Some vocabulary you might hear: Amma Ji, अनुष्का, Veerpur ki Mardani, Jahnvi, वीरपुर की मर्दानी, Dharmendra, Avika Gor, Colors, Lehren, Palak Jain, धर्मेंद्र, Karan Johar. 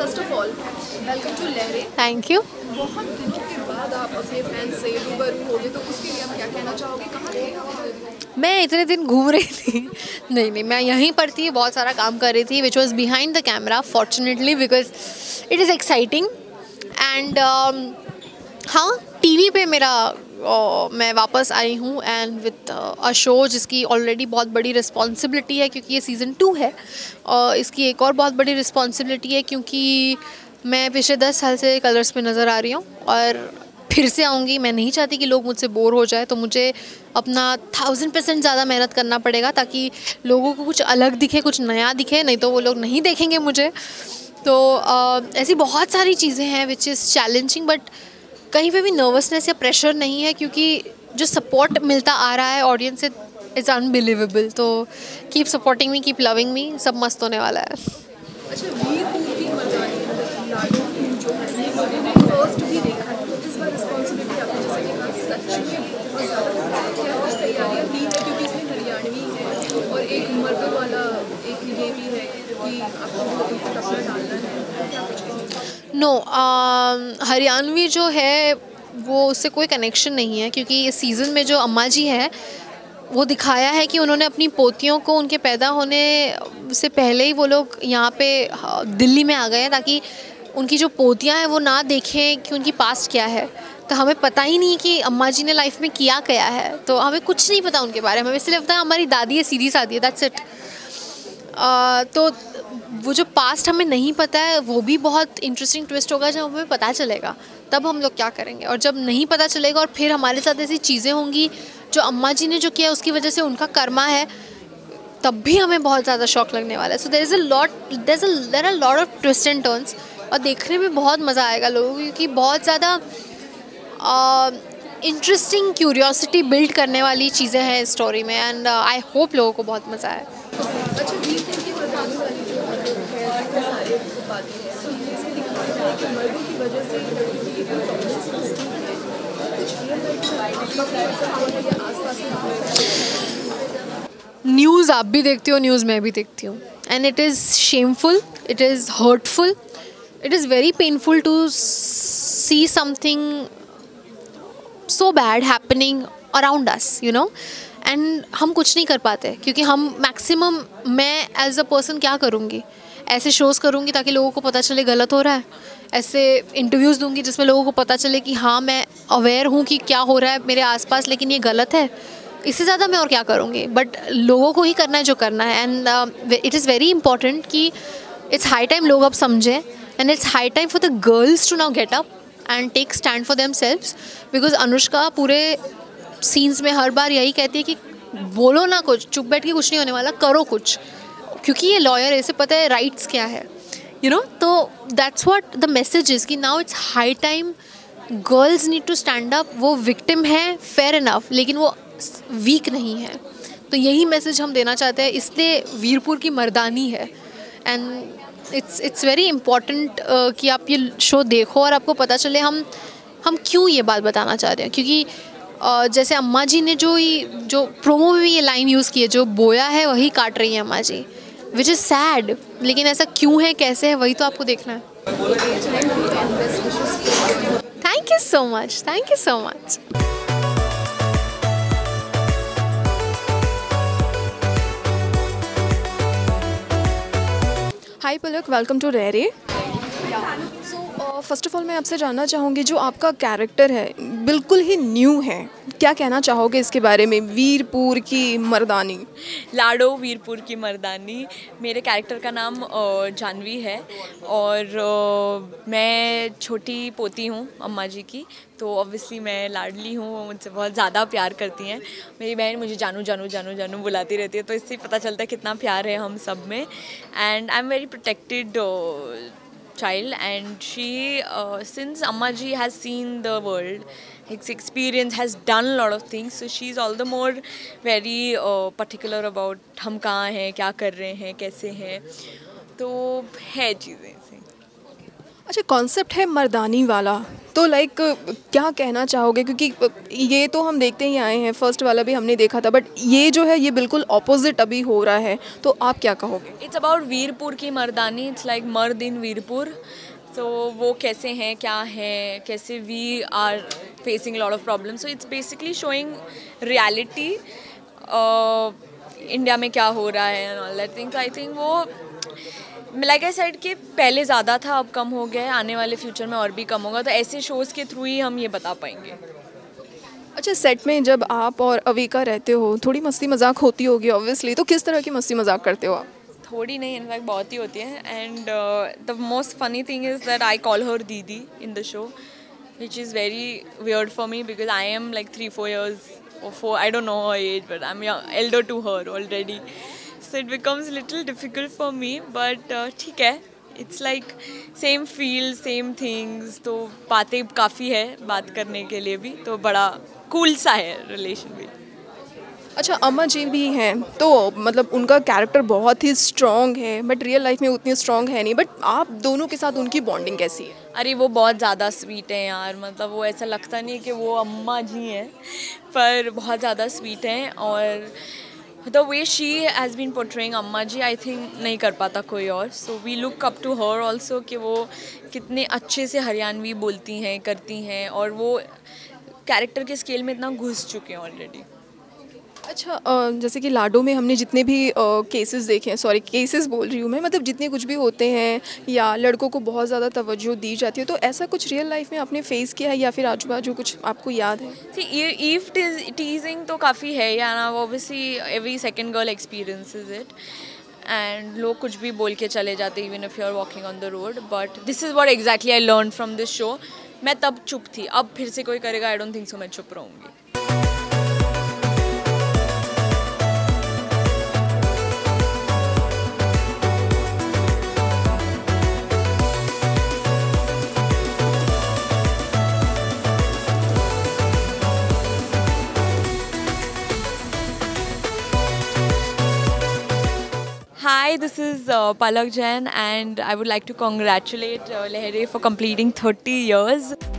First of all welcome to Lehren. Thank you. बहुत दिन के बाद आप अपने फैंस से रूबरू हो गए, तो उसके लिए आप क्या कहना चाहोगे? कहाँ थे? मैं इतने दिन घूम रही थी। नहीं, मैं यहीं पर थी, बहुत सारा काम कर रही थी, which was behind the camera fortunately, because it is exciting. And हाँ, टीवी पे मेरा मैं वापस आई हूँ एंड विथ अ शो जिसकी ऑलरेडी बहुत बड़ी रिस्पॉन्सिबिलिटी है, क्योंकि ये सीज़न 2 है। और इसकी एक और बहुत बड़ी रिस्पॉन्सिबिलिटी है क्योंकि मैं पिछले 10 साल से कलर्स में नज़र आ रही हूँ और फिर से आऊँगी। मैं नहीं चाहती कि लोग मुझसे बोर हो जाए, तो मुझे अपना 1000% ज़्यादा मेहनत करना पड़ेगा ताकि लोगों को कुछ अलग दिखे, कुछ नया दिखे, नहीं तो वो लोग नहीं देखेंगे मुझे। तो ऐसी बहुत सारी चीज़ें हैं विच इज़ चैलेंजिंग, बट कहीं पे भी नर्वसनेस या प्रेशर नहीं है क्योंकि जो सपोर्ट मिलता आ रहा है ऑडियंस से इज़ अनबिलीवेबल। तो keep supporting me, keep loving me, सब मस्त होने वाला है। अच्छा, वीरपुर की मर्दानी जो है फर्स्ट भी देखा, तो इस बार रिस्पांसिबिलिटी आपने जैसे कि सच में बहुत ज़्यादा है, तैयारियां भी है क्योंकि इसमें हरियाणवी है और एक मर्द वाला एक ये भी है कि आपको अपना डालना है, क्या कुछ? नो, हरियाणवी जो है वो उससे कोई कनेक्शन नहीं है क्योंकि इस सीज़न में जो अम्मा जी है वो दिखाया है कि उन्होंने अपनी पोतियों को उनके पैदा होने से पहले ही वो लोग यहाँ पे दिल्ली में आ गए हैं ताकि उनकी जो पोतियाँ हैं वो ना देखें कि उनकी पास्ट क्या है। तो हमें पता ही नहीं कि अम्मा जी ने लाइफ में क्या किया है, तो हमें कुछ नहीं पता उनके बारे में। हमें सिर्फ पता है हमारी दादी है, सीधी सादी है, दैट्स इट। तो वो जो पास्ट हमें नहीं पता है वो भी बहुत इंटरेस्टिंग ट्विस्ट होगा। जब हमें पता चलेगा तब हम लोग क्या करेंगे, और जब नहीं पता चलेगा और फिर हमारे साथ ऐसी चीज़ें होंगी जो अम्मा जी ने जो किया उसकी वजह से उनका कर्मा है, तब भी हमें बहुत ज़्यादा शॉक लगने वाला है। So there are lot of twist and turns, और देखने में बहुत मज़ा आएगा लोगों को क्योंकि बहुत ज़्यादा इंटरेस्टिंग क्यूरियोसिटी बिल्ड करने वाली चीज़ें हैं इस स्टोरी में। एंड आई होप लोगों को बहुत मज़ा आए। न्यूज़ आप भी देखती हो, न्यूज़ मैं भी देखती हूँ, and it is shameful, it is hurtful, it is very painful to see something so bad happening around us, you know. And हम कुछ नहीं कर पाते क्योंकि हम मैक्सिमम, मैं एज अ पर्सन क्या करूँगी, ऐसे शोज़ करूँगी ताकि लोगों को पता चले गलत हो रहा है, ऐसे इंटरव्यूज़ दूँगी जिसमें लोगों को पता चले कि हाँ मैं अवेयर हूँ कि क्या हो रहा है मेरे आसपास, लेकिन ये गलत है। इससे ज़्यादा मैं और क्या करूँगी, बट लोगों को ही करना है जो करना है। And it is very important कि इट्स हाई टाइम लोग अब समझें, and it's high time for the girls to now get up and take stand for themselves, because अनुष्का पूरे सीन्स में हर बार यही कहती है कि बोलो ना कुछ, चुप बैठ के कुछ नहीं होने वाला, करो कुछ, क्योंकि ये लॉयर ऐसे पता है राइट्स क्या है, यू नो। तो that's what the message is कि now it's high time, girls need to stand up. वो विक्टिम है, फेयर इनफ, लेकिन वो वीक नहीं है। तो यही मैसेज हम देना चाहते हैं, इसलिए वीरपुर की मर्दानी है। एंड इट्स वेरी इम्पॉर्टेंट कि आप ये शो देखो और आपको पता चले हम क्यों ये बात बताना चाह रहे हैं, क्योंकि जैसे अम्मा जी ने जो प्रोमो में भी ये लाइन यूज़ की है, जो बोया है वही काट रही है अम्मा जी, विच इज़ सैड। लेकिन ऐसा क्यों है, कैसे है, वही तो आपको देखना है। Thank you so much, thank you so much. Hi Palak, welcome to Lehren. So first of all मैं आपसे जानना चाहूँगी, जो आपका कैरेक्टर है बिल्कुल ही न्यू है, क्या कहना चाहोगे इसके बारे में? वीरपुर की मर्दानी, लाडो वीरपुर की मर्दानी। मेरे कैरेक्टर का नाम जाह्नवी है और मैं छोटी पोती हूँ अम्मा जी की, तो ऑब्वियसली मैं लाडली हूँ, वो मुझसे बहुत ज़्यादा प्यार करती हैं। मेरी बहन मुझे जानू जानू जानू जानू बुलाती रहती है, तो इससे पता चलता है कितना प्यार है हम सब में। And I am very protected child, and she since Amma Ji has seen the world, his experience has done a lot of things, so she is all the more very particular about hum kahan hai, kya kar rahe hain, kaise hain, to hai cheeze ऐसे। अच्छा, concept है मर्दानी वाला, तो like क्या कहना चाहोगे, क्योंकि ये तो हम देखते ही आए हैं, फर्स्ट वाला भी हमने देखा था, बट ये जो है ये बिल्कुल ऑपोजिट अभी हो रहा है, तो आप क्या कहोगे? इट्स अबाउट वीरपुर की मर्दानी, इट्स लाइक मर्द इन वीरपुर, तो वो कैसे हैं, क्या है, कैसे we are facing lot of problem, so it's basically showing reality, India में क्या हो रहा है and all that things. I think वो लाइक आई सेड कि पहले ज़्यादा था, अब कम हो गया है, आने वाले फ्यूचर में और भी कम होगा, तो ऐसे शोज़ के थ्रू ही हम ये बता पाएंगे। अच्छा, सेट में जब आप और अविका रहते हो थोड़ी मस्ती मजाक होती होगी ऑब्वियसली, तो किस तरह की मस्ती मजाक करते हो आप? थोड़ी नहीं, इनफैक्ट बहुत ही होती है। And the most funny thing is that I call her दीदी in the show, which is very weird for me because I am like 3-4 years or 4, I don't know her age, but I'm elder to her already, so it becomes little difficult for me, but ठीक है, it's like same field, same things, तो बातें काफ़ी है बात करने के लिए भी, तो बड़ा cool सा है relation भी। अच्छा, अम्मा जी भी हैं, तो मतलब उनका कैरेक्टर बहुत ही स्ट्रॉन्ग है, बट रियल लाइफ में उतनी स्ट्रॉन्ग है नहीं, बट आप दोनों के साथ उनकी बॉन्डिंग कैसी है? अरे वो बहुत ज़्यादा स्वीट हैं यार, मतलब वो ऐसा लगता नहीं कि वो अम्मा जी हैं, पर बहुत ज़्यादा स्वीट हैं, और the way she has been portraying Amma ji, I think नहीं कर पाता कोई और, so we look up to her also, कि वो कितने अच्छे से हरियाणवी बोलती हैं, करती हैं, और वो कैरेक्टर के स्केल में इतना घुस चुके हैं ऑलरेडी। अच्छा, जैसे कि लाडो में हमने जितने भी केसेस देखे हैं, सॉरी केसेस बोल रही हूँ मैं, मतलब जितने कुछ भी होते हैं या लड़कों को बहुत ज़्यादा तवज्जो दी जाती है, तो ऐसा कुछ रियल लाइफ में आपने फेस किया है या फिर आजू बाजू कुछ आपको याद है? ये ईव टीजिंग तो काफ़ी है या ना, obviously every second girl experiences it, and लोग कुछ भी बोल के चले जाते even if you are walking on the road, but this is what exactly I learn from this show. मैं तब चुप थी, अब फिर से कोई करेगा आई डोंट थिंक सो, मैं चुप रहूँगी। Hi, this is Palak Jain, and I would like to congratulate Lehren for completing 30 years.